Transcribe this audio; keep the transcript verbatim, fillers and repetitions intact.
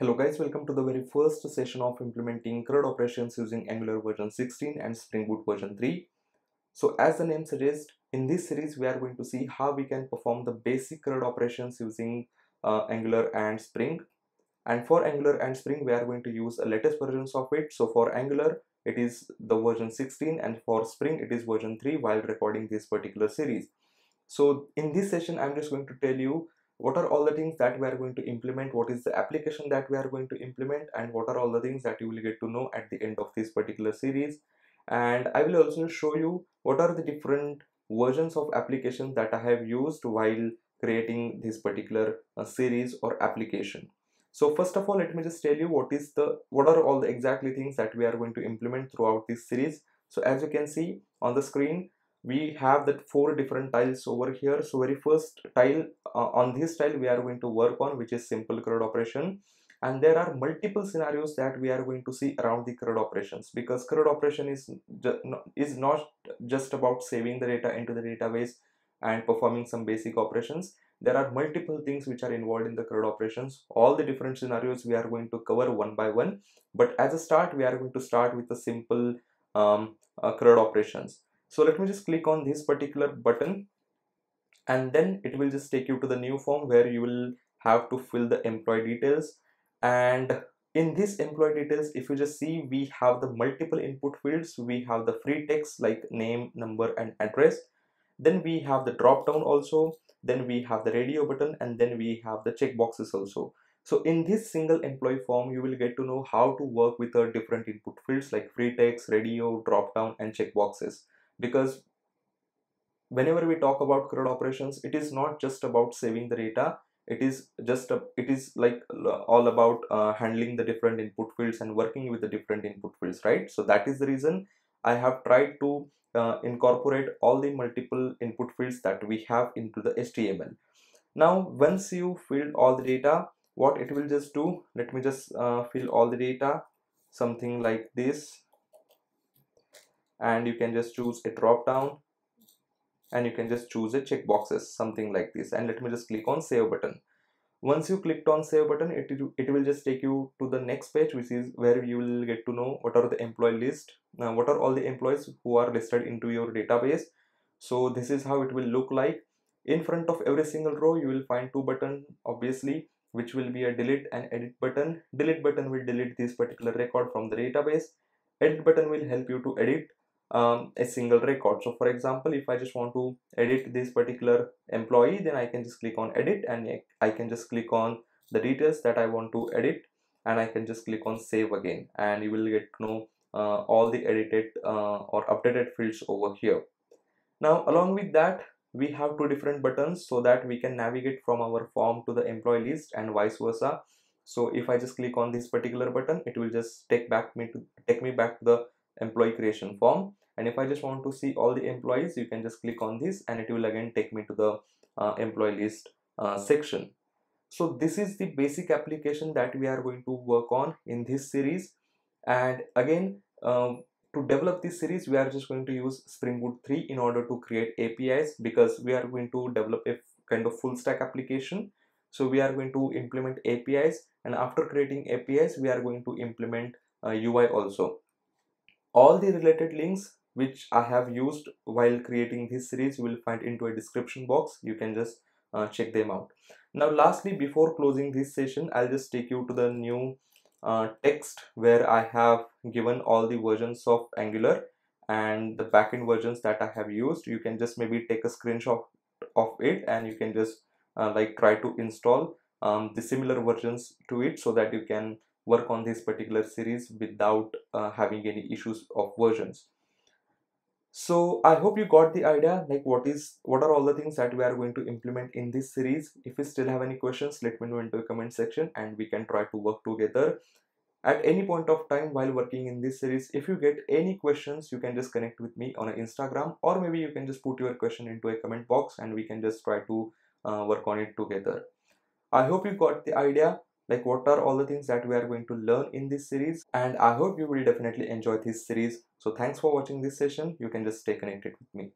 Hello guys, welcome to the very first session of implementing CRUD operations using Angular version sixteen and Spring Boot version three. So as the name suggests, in this series we are going to see how we can perform the basic CRUD operations using uh, Angular and Spring. And for Angular and Spring we are going to use the latest versions of it. So for Angular it is the version sixteen and for Spring it is version three while recording this particular series. So in this session I'm just going to tell you what are all the things that we are going to implement, what is the application that we are going to implement, and what are all the things that you will get to know at the end of this particular series. And I will also show you what are the different versions of applications that I have used while creating this particular uh, series or application. So first of all, let me just tell you what is the what are all the exactly things that we are going to implement throughout this series. So as you can see on the screen, we have that four different tiles over here. So very first tile, uh, on this tile we are going to work on, which is simple CRUD operation, and there are multiple scenarios that we are going to see around the CRUD operations, because CRUD operation is is not just about saving the data into the database and performing some basic operations. There are multiple things which are involved in the CRUD operations. All the different scenarios we are going to cover one by one, but as a start we are going to start with the simple um, uh, CRUD operations. So let me just click on this particular button, and then it will just take you to the new form where you will have to fill the employee details. And in this employee details, if you just see, we have the multiple input fields. We have the free text like name, number and address. Then we have the drop down also. Then we have the radio button, and then we have the checkboxes also. So in this single employee form, you will get to know how to work with the different input fields like free text, radio, drop down and checkboxes. Because whenever we talk about CRUD operations, it is not just about saving the data. It is just a, it is like all about uh, handling the different input fields and working with the different input fields, right? So that is the reason I have tried to uh, incorporate all the multiple input fields that we have into the H T M L. Now, once you filled all the data, what it will just do? Let me just uh, fill all the data, something like this. And you can just choose a drop down, and you can just choose a checkboxes, something like this. And let me just click on save button. Once you clicked on save button, it, it will just take you to the next page, which is where you will get to know what are the employee list. Now, what are all the employees who are listed into your database. So this is how it will look like. In front of every single row, you will find two buttons, obviously, which will be a delete and edit button. Delete button will delete this particular record from the database. Edit button will help you to edit Um, a single record. So for example, if I just want to edit this particular employee, then I can just click on edit, and I can just click on the details that I want to edit, and I can just click on save again, and you will get to know uh, all the edited uh, or updated fields over here. Now along with that, we have two different buttons so that we can navigate from our form to the employee list and vice versa. So if I just click on this particular button, it will just take back me to take me back to the employee creation form. And if I just want to see all the employees, you can just click on this, and it will again take me to the uh, employee list uh, section. So this is the basic application that we are going to work on in this series. And again, um, to develop this series, we are just going to use Spring Boot three in order to create A P Is, because we are going to develop a kind of full stack application. So we are going to implement A P Is, and after creating A P Is, we are going to implement uh, U I also. All the related links which I have used while creating this series you will find into a description box. You can just uh, check them out. Now lastly, before closing this session, I'll just take you to the new uh, text where I have given all the versions of Angular and the backend versions that I have used. You can just maybe take a screenshot of it, and you can just uh, like try to install um, the similar versions to it so that you can work on this particular series without uh, having any issues of versions. So I hope you got the idea, like what is what are all the things that we are going to implement in this series. If you still have any questions, let me know in the comment section, and we can try to work together. At any point of time while working in this series, if you get any questions, you can just connect with me on Instagram, or maybe you can just put your question into a comment box, and we can just try to uh, work on it together. I hope you got the idea, like what are all the things that we are going to learn in this series, and I hope you will definitely enjoy this series. So thanks for watching this session. You can just stay connected with me.